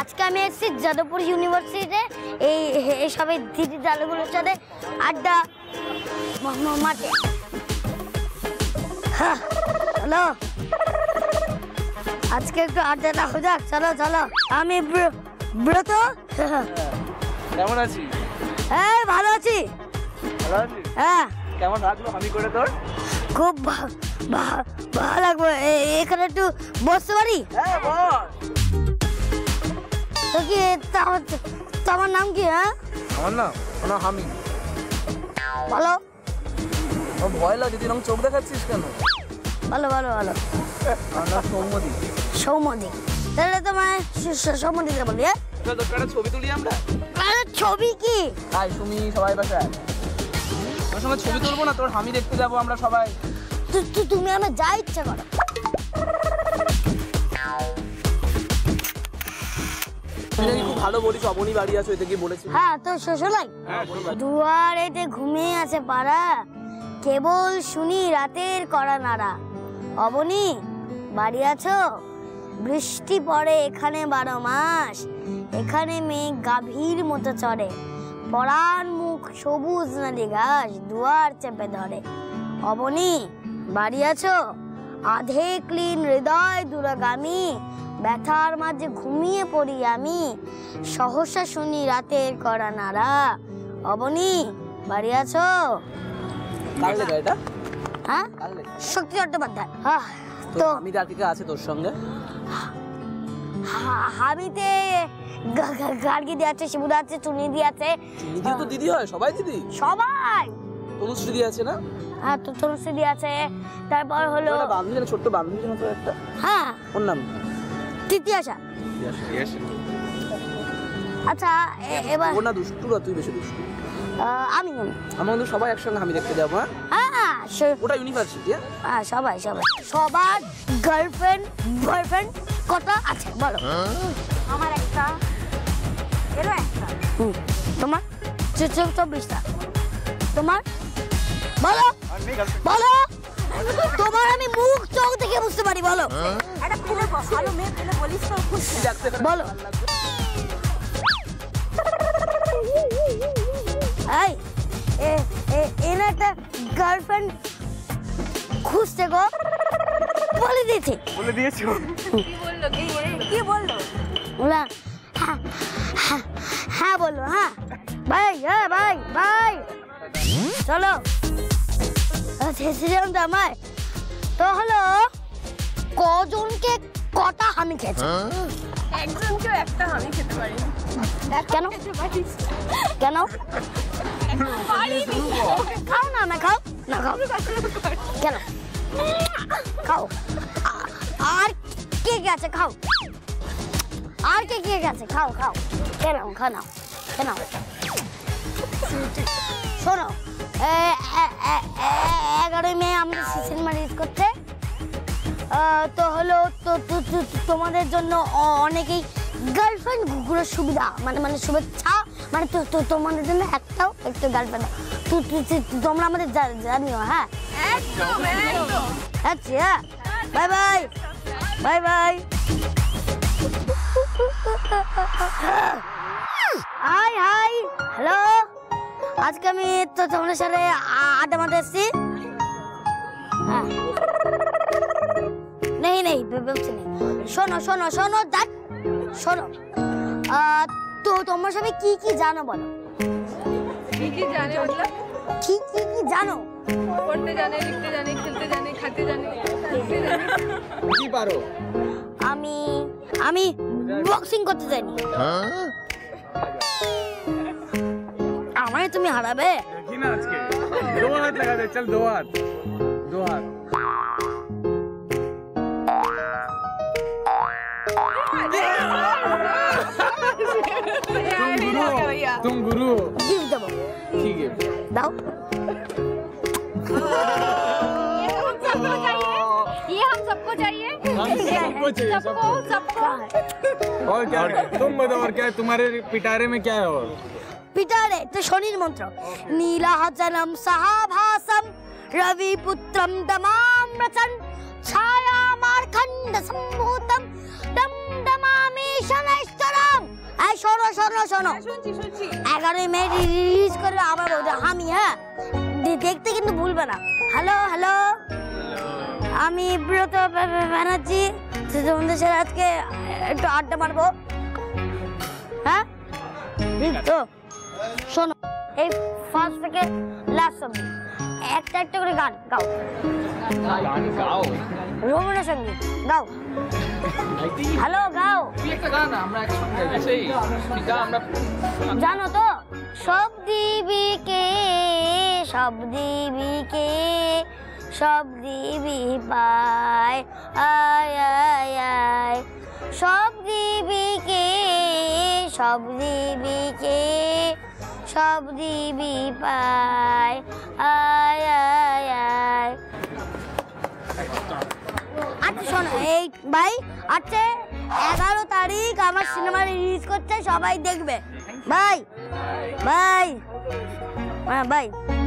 आज के हमें इससे जादवपुर यूनिवर्सिटी ये शब्द धीरे दालगुलो चले आधा माटे हाँ चलो आज के तो आधा ना हो जा चलो चलो आमी ब्रो तो क्या मना ची है भालो ची हाँ क्या मन रात लो हमी कोड़े तोड़ खूब बाहर लगो एक रात तू बहुत सवारी तो कि तमन नाम क्या है? तमन ना, अपना हामी। बालो। अब बॉयला जितने हम चोप देखा चीज करना। बालो बालो बालो। अन्ना शोमोदी। शोमोदी। तेरे तो मैं शोमोदी तेरे बोलिए। तो करण छोबी तो लिया हमने। करण छोबी की। आई सुमी सवाई बस है। बस हमें छोबी तोड़ बोना तोड़ हामी देखते जाओ हमरा सवाई। तुम्हें हमें जाए चलो। এটা কি খুব ভালো বলিস অবনী বাড়ি আছে এটা কি বলেছিস হ্যাঁ তো শ্বশুরলাই দুয়ারেতে ঘুমিয়ে আছে পাড়া কেবল শুনি রাতের কড়া নাড়া অবনী বাড়ি আছো বৃষ্টি পড়ে এখানে 12 মাস এখানে মেঘ গাভীর মতো চড়ে পরাণ মুখ সবুজ নদী ঘাস দুয়ার চেপে ধরে অবনী বাড়ি আছো আধে ক্লিন হৃদয় দূরগামী ব্যথার মাঝে ঘুমিয়ে পড়ি আমি সহসা শুনি রাতের কড়া নাড়া অবনী বাড়ি আছো কার লেখা এটা হ্যাঁ শক্তি চট্টোপাধ্যায় হ্যাঁ তো আমি দাদিকে আছে তোর সঙ্গে হাবিতে গার্গি দি আছে শিবুদা আছে চুনি দি আছে দিদি তো দিদি হয় সবাই দিদি সবাই তনুশ্রী দি আছে না হ্যাঁ তো তনুশ্রী দি আছে তারপর হলো ওটা বান্ধবী না ছোট বান্ধবী না তো একটা হ্যাঁ ওর নাম তিতিয়াশা তিতিয়াশা আচ্ছা এবার ওনা দুষ্টুরা তুই বেশি দুষ্টু আমি আমরা সবাই একসাথে আমি দেখতে যাব হ্যাঁ ওটা ইউনিভার্সিটি হ্যাঁ সবাই সবাই সবার গার্লফ্রেন্ড বয়ফ্রেন্ড কত আছে বলো আমার একটা এরও একটা তোমার 24টা তোমার বলো বলো তোমার আমি মুখ চোখ থেকে বুঝতে পারি বলো এটা ফেলে ভালো মেয়ে ফেলে বলিস তো খুশি লাগতে বলো এই এর একটা গার্লফ্রেন্ড খুঁজতে গো বলে দিয়েছে বলে দিয়েছো কি বললো কি বললো ওলা হ্যাঁ হ্যাঁ বলো হ্যাঁ ভাই হ্যাঁ ভাই ভাই চলো সেজন দামাই তো হলো কজনকে কটা হামি খেয়েছে একজনকে একটা হামি খেতে পারি কেন কেন খাও না না খাও না খাও কেন খাও আর কে গেছে খাও আর কে গেছে খাও খাও কেন খাও না কেন শোনো 11 মে আমরা সিজন ম্যারেজ করতে তো হলো তো তোমাদের জন্য অনেকেই গার্লফ্রেন্ড গুলো সুবিধা মানে মানে শুভেচ্ছা মানে তো তোমাদের জন্য একটাও একটা গার্লফ্রেন্ড তোমরা আমাদের জানিও হ্যাঁ একদম একদম আচ্ছা bye bye bye bye hi hi hello আজকে আমি তো তোমাদের সাথে আড্ডা মারতে এসেছি হ্যাঁ নেই নেই বলছি নেই শোনো শোনো শোনো দেখ শোনো তো তোমার সবাই কি জানো বলো কি জানো মতলব কি জানো পড়তে জানে লিখতে জানে খেলতে জানে খেতে জানে কি পারো আমি বক্সিং করতে জানি হ্যাঁ আমায় তুমি হারাবে কি না আজকে দো হাত লাগা দে চল দো হাত तुम गुरु गिव दो ठीक है दाओ ये हम सबको चाहिए सबको और क्या तुम बताओ और क्या है तुम्हारे पिटारे में क्या है और पिटारे तो शनि मंत्र नीला हजनम सहाभासम रवि पुत्रम दमाम रचन छाया मार्खंड सम्भूतम दम दमामी शनैश्चरम এই শোনো শোনো শোনো শুনছি শুনছি 11 মে রিলিজ করবে আমার ওটা আমি হ্যাঁ দেখতে কিন্তু ভুলবে না হ্যালো হ্যালো আমি ব্রত বানাচ্ছি তোমাদের সাথে আজকে একটু আড্ডা মারবো হ্যাঁ ঠিক তো শোনো এই ফার্স্ট থেকে লাস্ট অবধি একটা একটা করে গান গাও গান গাও রবীন্দ্র সঙ্গীত গাও হ্যালো গাও কি একটা গান আমরা একসাথে সেই গীতা আমরা জানো তো সব দিবিকে সব দিবি পায় আয় আয় আয় সব দিবিকে সব দিবি পায় আয় আয় আয় আচ্ছা শোনো এই ভাই আচ্ছা 11 তারিখ আমার সিনেমা রিলিজ করছে সবাই দেখবে ভাই ভাই হ্যাঁ ভাই